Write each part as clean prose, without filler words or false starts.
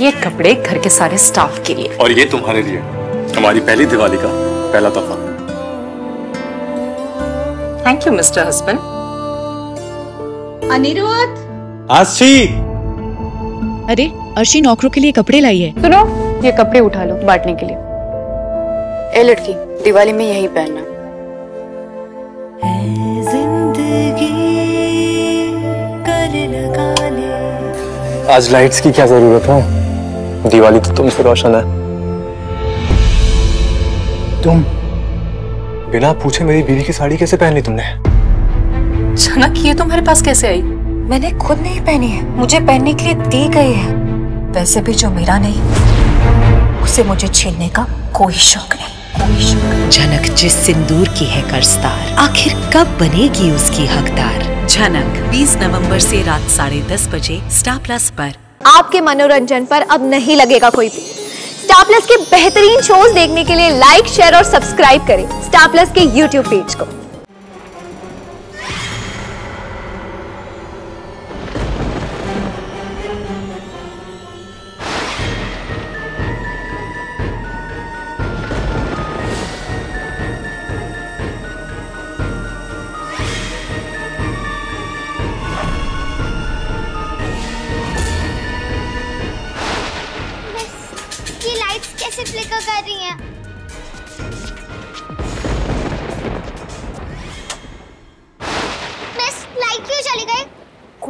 ये कपड़े घर के सारे स्टाफ के लिए और ये तुम्हारे लिए हमारी पहली दिवाली का पहला तोहफा। Thank you mister husband. Anirudh. Aashi. अरे अर्शी नौकरों के लिए कपड़े लाई है। सुनो ये कपड़े उठा लो बांटने के लिए। ए लड़की दिवाली में यही पहनना। आज लाइट्स की क्या जरूरत है, दिवाली तो तुमसे रोशन है। तुम बिना पूछे मेरी बीवी की साड़ी कैसे पहन ली तुमने? अचानक ये तुम्हारे पास कैसे आई? मैंने खुद नहीं पहनी है, मुझे पहनने के लिए दी गई है। वैसे भी जो मेरा नहीं उसे मुझे छीनने का कोई शौक नहीं। झनक जिस सिंदूर की है कर्जदार, आखिर कब बनेगी उसकी हकदार? झनक 20 नवंबर से रात 10:30 बजे स्टार प्लस पर। आपके मनोरंजन पर अब नहीं लगेगा कोई भी। स्टार प्लस के बेहतरीन शोज देखने के लिए लाइक, शेयर और सब्सक्राइब करें स्टार प्लस के YouTube पेज को।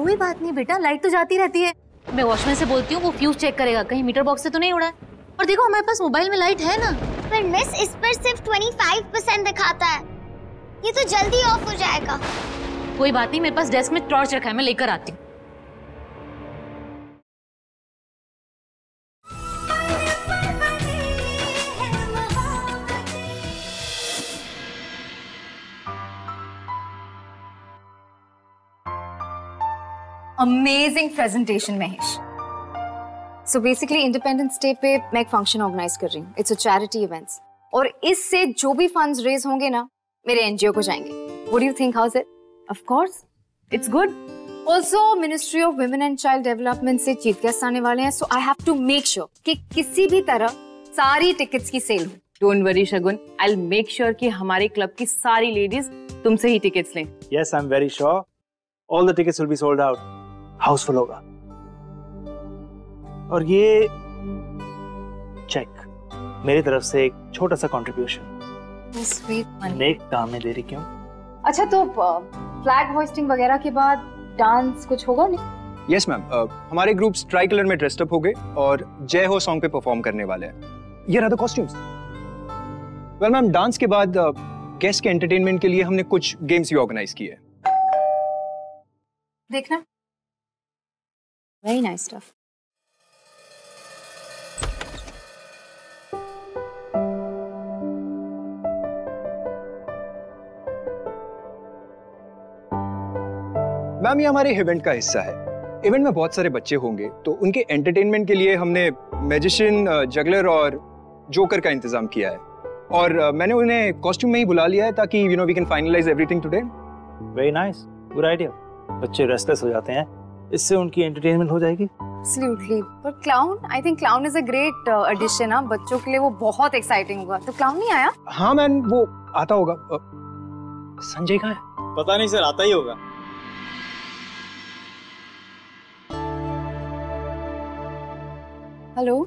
कोई बात नहीं बेटा, लाइट तो जाती रहती है। मैं वॉचमैन से बोलती हूँ वो फ्यूज चेक करेगा कहीं मीटर बॉक्स से तो नहीं उड़ा है। और देखो हमारे पास मोबाइल में लाइट है ना। पर मिस इस पर सिर्फ 25% दिखाता है, ये तो जल्दी ऑफ हो जाएगा। कोई बात नहीं, मेरे पास डेस्क में टॉर्च रखा है, मैं लेकर आती हूँ। Amazing presentation, Mahesh. So basically, Independence Day पे मैं एक फंक्शन ऑर्गेनाइज कर रही हूँ। It's a charity events. और इससे जो भी फंड्स रेज होंगे ना मेरे NGO को जाएंगे। What do you think? How's it? Of course, it's good. Also, Ministry of Women and Child Development से चीफ गेस्ट आने वाले हैं, so I have to make sure कि किसी भी तरह सारी टिकट्स की सेल हो। Don't worry, Shagun, I'll make sure कि हमारे क्लब की सारी लेडीज तुमसे ही टिकट्स लें। Yes, I'm very sure. All the tickets will be sold out. Housefull होगा। और ये चेक मेरी तरफ से एक छोटा सा कंट्रीब्यूशन। नेक काम में देरी क्यों? अच्छा तो फ्लैग होस्टिंग वगैरह के बाद डांस कुछ होगा नहीं? यस मैम, हमारे ग्रुप्स ट्राई कलर में ड्रेस्ड अप हो गए और जय हो सॉन्ग पे परफॉर्म करने वाले हैं। ये रहा कॉस्ट्यूम्स। वेल मैम, डांस के बाद गेस्ट के एंटरटेनमेंट के लिए हमने कुछ गेम्स भी ऑर्गेनाइज किए। देखना Very nice stuff. मैम ये हमारे इवेंट का हिस्सा है। इवेंट में बहुत सारे बच्चे होंगे तो उनके एंटरटेनमेंट के लिए हमने मैजिशियन, जगलर और जोकर का इंतजाम किया है और मैंने उन्हें कॉस्ट्यूम में ही बुला लिया है ताकि you know we can finalise everything today. Very nice, good idea. बच्चे रेस्टलेस हो जाते हैं, इससे उनकी एंटरटेनमेंट हो जाएगी। Absolutely. But clown, I think clown is a great addition ना, बच्चों के लिए वो बहुत exciting होगा। तो clown नहीं आया? हाँ मैम वो आता होगा। संजय कहाँ है? पता नहीं सर, आता ही होगा। हेलो।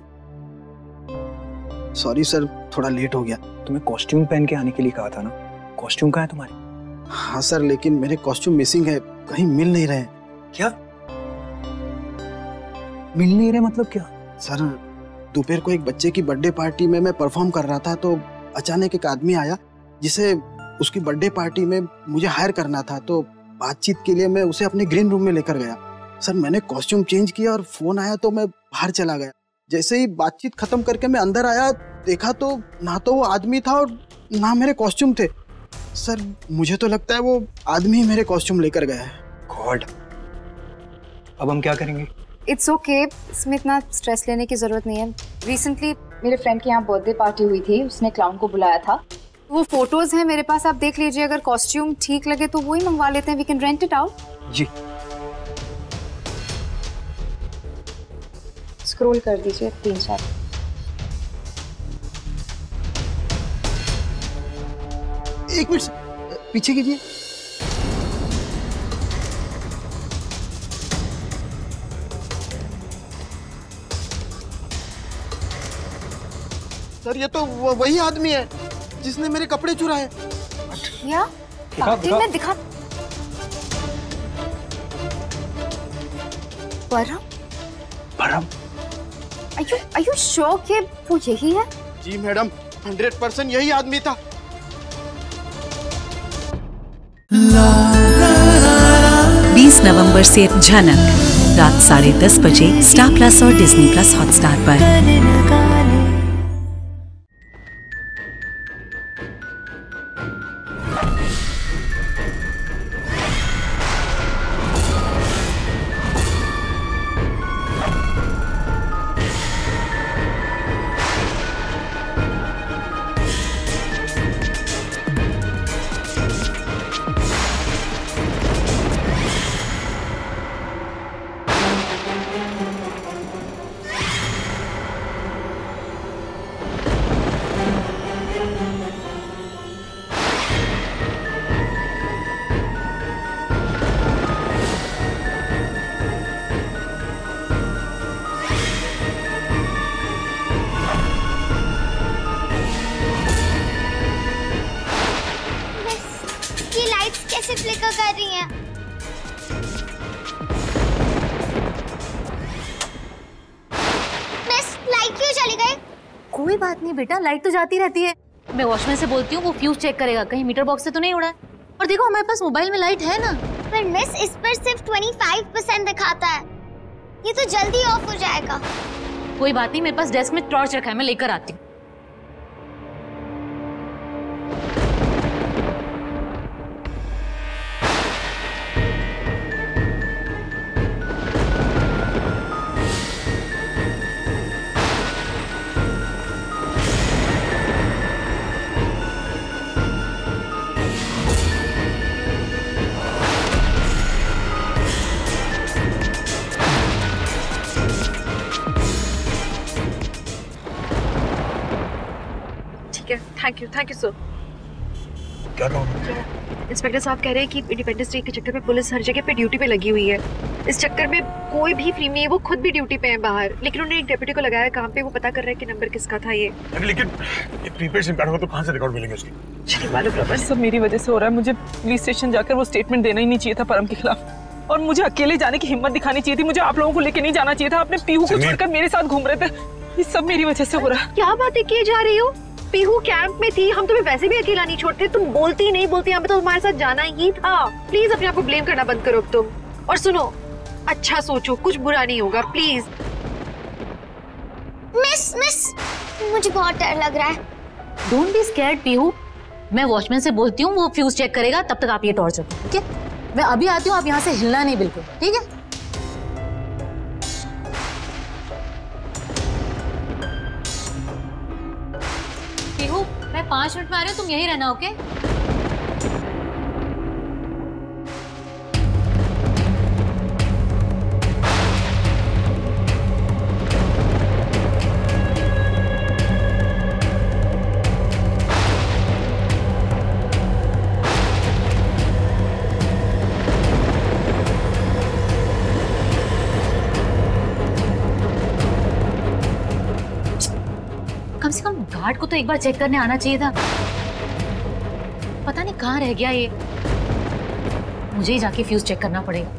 सॉरी सर थोड़ा लेट हो गया। तुम्हें कॉस्ट्यूम पहन के आने के लिए कहा था ना, कॉस्ट्यूम कहाँ है तुम्हारे? हाँ सर लेकिन मेरे कॉस्ट्यूम मिसिंग है, कहीं मिल नहीं रहे। क्या मिल नहीं रहे मतलब क्या? सर दोपहर को एक बच्चे की बर्थडे पार्टी में मैं परफॉर्म कर रहा था तो अचानक एक आदमी आया जिसे उसकी बर्थडे पार्टी में मुझे हायर करना था, तो बातचीत के लिए मैं उसे अपने ग्रीन रूम में लेकर गया। सर मैंने कॉस्ट्यूम चेंज किया और फोन आया तो मैं बाहर चला गया। जैसे ही बातचीत खत्म करके मैं अंदर आया, देखा तो वो आदमी था और ना मेरे कॉस्ट्यूम थे। सर मुझे तो लगता है वो आदमी मेरे कॉस्ट्यूम लेकर गया है। गॉड, अब हम क्या करेंगे? इट्स ओके, इसमें इतना स्ट्रेस लेने की जरूरत नहीं है। रिसेंटली मेरे फ्रेंड की यहाँ बर्थडे पार्टी हुई थी, उसने क्लाउन को बुलाया था। वो फोटोज हैं मेरे पास, आप देख लीजिए। अगर कॉस्ट्यूम ठीक लगे तो वही मंगवा लेते हैं। We can rent it out. जी स्क्रॉल कर दीजिए 3-4। एक मिनट पीछे कीजिए। सर ये तो वही आदमी है जिसने मेरे कपड़े चुराए। या दिखा परम, are you sure कि वो यही है? जी मैडम, 100% यही आदमी था। ला 20 नवंबर से झनक रात 10:30 बजे स्टार प्लस और डिज्नी प्लस हॉटस्टार पर। फ्लिकर कर रही हैं। मिस, लाइट क्यों चली गई? कोई बात नहीं बेटा, लाइट तो जाती रहती है। मैं वॉचमैन से बोलती हूँ, वो फ्यूज चेक करेगा कहीं मीटर बॉक्स से तो नहीं उड़ा है। और देखो हमारे पास मोबाइल में लाइट है ना। पर मिस, इस पर सिर्फ 25% दिखाता है, ये तो जल्दी ऑफ हो जाएगा। कोई बात नहीं, मेरे पास डेस्क में टॉर्च रखा है, मैं लेकर आती हूँ। Thank you sir. क्या रहा? इंस्पेक्टर साहब कह रहे हैं कि इंडिपेंडेंस स्ट्रीट के चक्कर में पुलिस हर जगह पे ड्यूटी पे लगी हुई है। इस चक्कर में कोई भी फ्री नहीं है, वो खुद भी ड्यूटी पे हैं बाहर। लेकिन उन्होंने एक डेप्यूटी को लगाया काम पे, वो पता कर रहा है कि नंबर किसका था ये। लेकिन ये प्रीपेड सिम कार्ड हो तो कहां से रिकॉर्ड मिलेंगे उसके? चलिए मालूम रहा सब मेरी वजह से हो रहा है। मुझे पुलिस स्टेशन जाकर वो स्टेटमेंट देना ही नहीं चाहिए था परम के खिलाफ, और मुझे अकेले जाने की हिम्मत दिखानी चाहिए थी। मुझे आप लोगों को लेकर नहीं जाना चाहिए था। आपने पीहू को छोड़कर मेरे साथ घूम रहे थे, ये सब मेरी वजह से हो रहा है। क्या बातें किए जा रही हो? पीहू कैंप में थी, हम तुम्हें वैसे भी अकेला नहीं छोड़ते। तुम बोलती नहीं बोलती, हमें तो तुम्हारे साथ जाना ही था। प्लीज अपने आप को ब्लेम करना बंद करो अब तुम, और सुनो अच्छा सोचो, कुछ बुरा नहीं होगा प्लीज। मिस मुझे बहुत डर लग रहा है। डोंट बी स्कैर्ड पीहू, मैं वॉचमैन से बोलती हूँ, वो फ्यूज चेक करेगा, तब तक आप ये टॉर्च रखो। ठीक है, मैं अभी आती हूँ, आप यहाँ से हिलना नहीं बिल्कुल, ठीक है? मैं 5 मिनट में आ रही हूँ, तुम यहीं रहना। ओके गार्ड को तो एक बार चेक करने आना चाहिए था, पता नहीं कहाँ रह गया ये। मुझे ही जाके फ्यूज चेक करना पड़ेगा।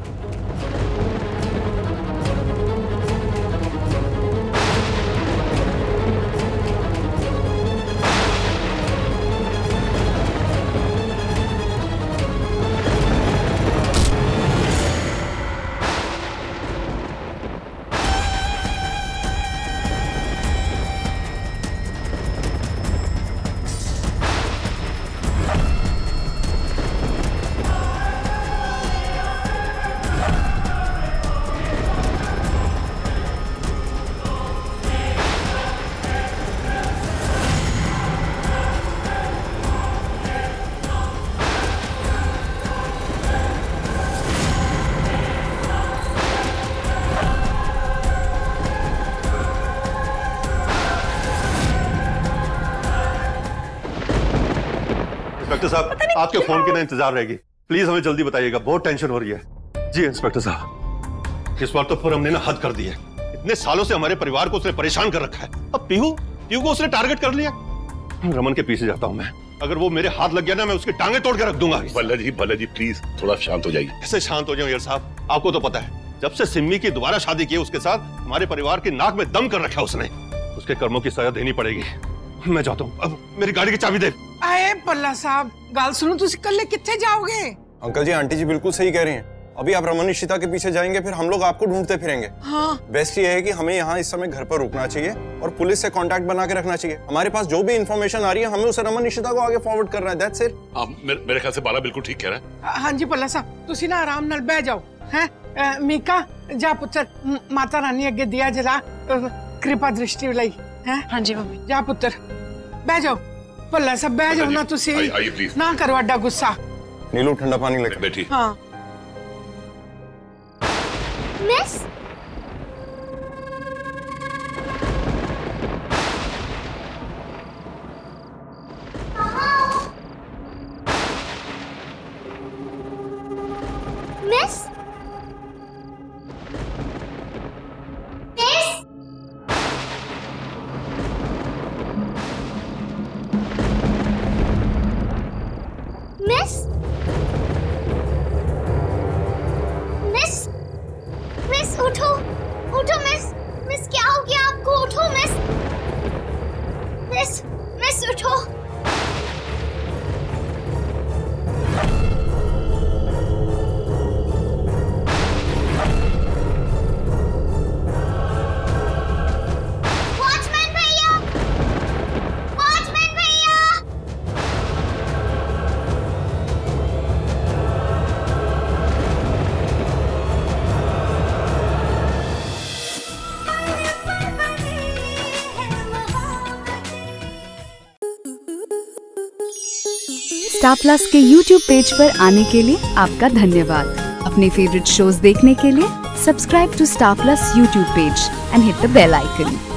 इंस्पेक्टर साहब, आपके फोन की ना इंतजार रहेगी, प्लीज हमें जल्दी बताइएगा, बहुत टेंशन हो रही है। जी इंस्पेक्टर साहब, इस बार तो फिर हमने ना हद कर दी है। इतने सालों से हमारे परिवार को उसने परेशान कर रखा है, अब पीहू को उसने टारगेट कर लिया। रमन के पीछे जाता हूँ मैं, अगर वो मेरे हाथ लग गया ना, मैं उसकी टांगे तोड़ के रख दूंगा। भल्ला जी प्लीज थोड़ा शांत हो जाइए। ऐसे शांत हो जाओ यार साहब, आपको तो पता है जब से सिम्मी की दोबारा शादी की उसके साथ हमारे परिवार की नाक में दम कर रखा है उसने, उसके कर्मों की सजा देनी पड़ेगी। मैं जाता हूँ, अब मेरी गाड़ी की चाबी दे। अरे भल्ला साहब गाल सुनो, तुम कल कितने जाओगे? अंकल जी आंटी जी बिल्कुल सही कह रही है, अभी आप रमन इशिता के पीछे जाएंगे फिर हम लोग आपको ढूंढते फिरेंगे। हाँ। बेस्ट ये है कि हमें यहाँ इस समय घर पर रुकना चाहिए और पुलिस से कांटेक्ट बना के रखना चाहिए। हमारे पास जो भी इन्फॉर्मेशन आ रही है हमें उसे रमन इशिता को आगे फॉरवर्ड करना है। That's it. मेरे ख्याल से बाला बिल्कुल ठीक कह रहा है। हाँ जी भल्ला साहब, तुसी ना आराम नाल बैठ जाओ। है मीका जा पुत्र, माता रानी अगे दिया जला, कृपा दृष्टि लाई। हाँ जी मम्मी, जा पुत्र बैठ जाओ। भल्ला साहब बैठ जाओ ना, तुसी ना करो अड्डा गुस्सा। नीलू ठंडा पानी लेके बैठी। हाँ मिस, स्टार प्लस के YouTube पेज पर आने के लिए आपका धन्यवाद। अपने फेवरेट शोज देखने के लिए subscribe to star plus YouTube page and hit the bell icon.